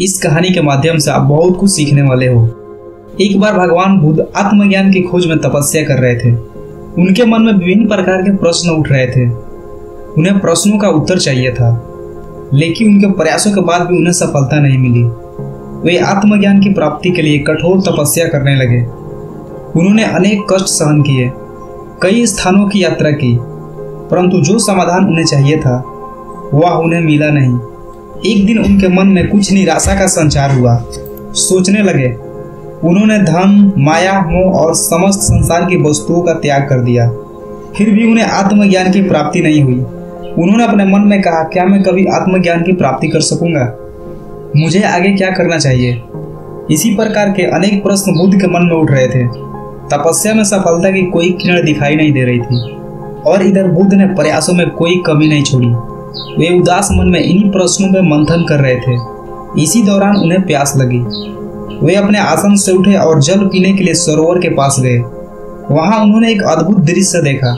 इस कहानी के माध्यम से आप बहुत कुछ सीखने वाले हो। एक बार भगवान बुद्ध आत्मज्ञान की खोज में तपस्या कर रहे थे। उनके मन में विभिन्न प्रकार के प्रश्न उठ रहे थे। उन्हें प्रश्नों का उत्तर चाहिए था, लेकिन उनके प्रयासों के बाद भी उन्हें सफलता नहीं मिली। वे आत्मज्ञान की प्राप्ति के लिए कठोर तपस्या करने लगे। उन्होंने अनेक कष्ट सहन किए, कई स्थानों की यात्रा की, परंतु जो समाधान उन्हें चाहिए था वह उन्हें मिला नहीं। एक दिन उनके मन में कुछ निराशा का संचार हुआ। सोचने लगे। उन्होंने धन, माया, मोह और समस्त संसार की वस्तुओं का त्याग कर दिया, फिर भी उन्हें आत्मज्ञान की प्राप्ति नहीं हुई। उन्होंने अपने मन में कहा, क्या मैं कभी आत्मज्ञान की प्राप्ति कर सकूंगा? मुझे आगे क्या करना चाहिए? इसी प्रकार के अनेक प्रश्न बुद्ध के मन में उठ रहे थे। तपस्या में सफलता की कोई किरण दिखाई नहीं दे रही थी और इधर बुद्ध ने प्रयासों में कोई कमी नहीं छोड़ी। वे उदास मन में इन्हीं प्रश्नों में मंथन कर रहे थे। इसी दौरान उन्हें प्यास लगी। वे अपने आसन से उठे और जल पीने के लिए सरोवर के पास गए। वहां उन्होंने एक अद्भुत दृश्य देखा।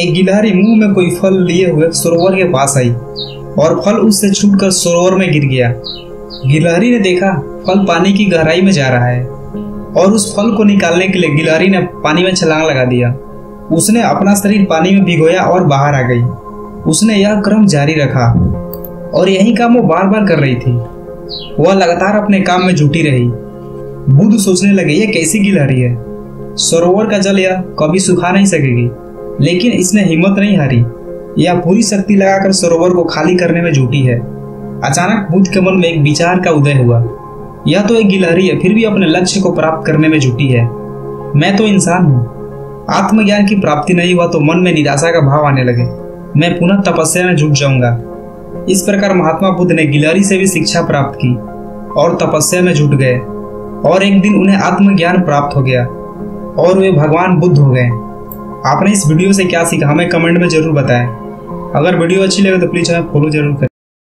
एक गिलहरी मुंह में कोई फल लिए हुए सरोवर के पास आई और फल उससे छूटकर सरोवर में गिर गया। गिलहरी ने देखा फल पानी की गहराई में जा रहा है और उस फल को निकालने के लिए गिलहरी ने पानी में छलांग लगा दिया। उसने अपना शरीर पानी में भिगोया और बाहर आ गई। उसने यह क्रम जारी रखा और यही काम वो बार बार कर रही थी। वह लगातार अपने काम में जुटी रही। बुद्ध सोचने लगे, ये कैसी गिलहरी है? सरोवर का जल यह कभी सुखा नहीं सकेगी, लेकिन इसने हिम्मत नहीं हारी। यह पूरी शक्ति लगाकर सरोवर को खाली करने में जुटी है। अचानक बुद्ध के मन में एक विचार का उदय हुआ, यह तो एक गिलहरी है, फिर भी अपने लक्ष्य को प्राप्त करने में जुटी है। मैं तो इंसान हूँ। आत्मज्ञान की प्राप्ति नहीं हुआ तो मन में निराशा का भाव आने लगे। मैं पुनः तपस्या में जुट जाऊंगा। इस प्रकार महात्मा बुद्ध ने गिलहरी से भी शिक्षा प्राप्त की और तपस्या में जुट गए और एक दिन उन्हें आत्मज्ञान प्राप्त हो गया और वे भगवान बुद्ध हो गए। आपने इस वीडियो से क्या सीखा हमें कमेंट में जरूर बताएं। अगर वीडियो अच्छी लगे तो प्लीज हमें फॉलो जरूर करें।